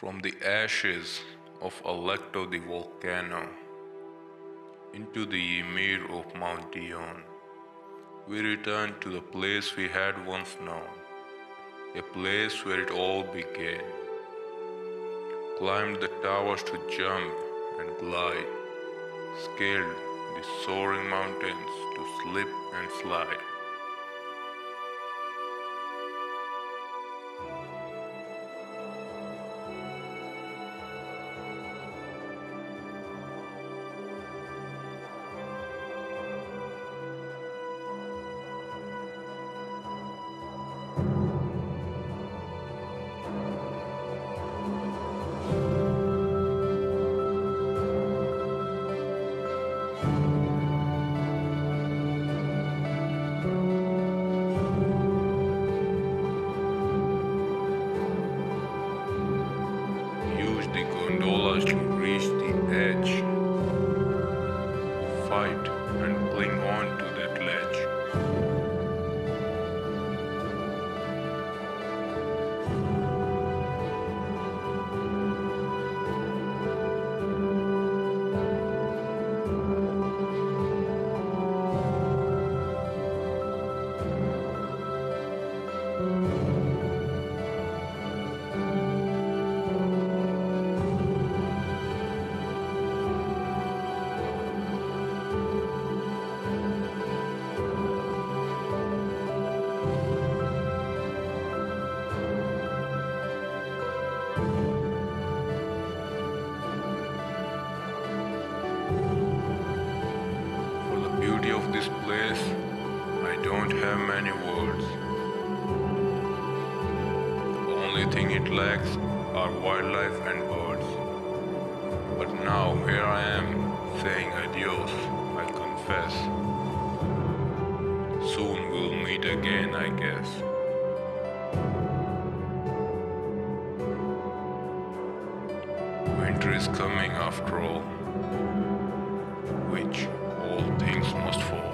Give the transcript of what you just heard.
from the ashes of Alecto the volcano into the Ymir of Mount Dion, we return to the place we had once known, a place where it all began. Climbed the towers to jump and glide, scaled the soaring mountains to slip and slide. To reach the edge, fight and cling on to that ledge. Of this place, I don't have many words. The only thing it lacks are wildlife and birds. But now here I am, saying adios, I confess. Soon we'll meet again, I guess. Winter is coming after all, which all things must fall.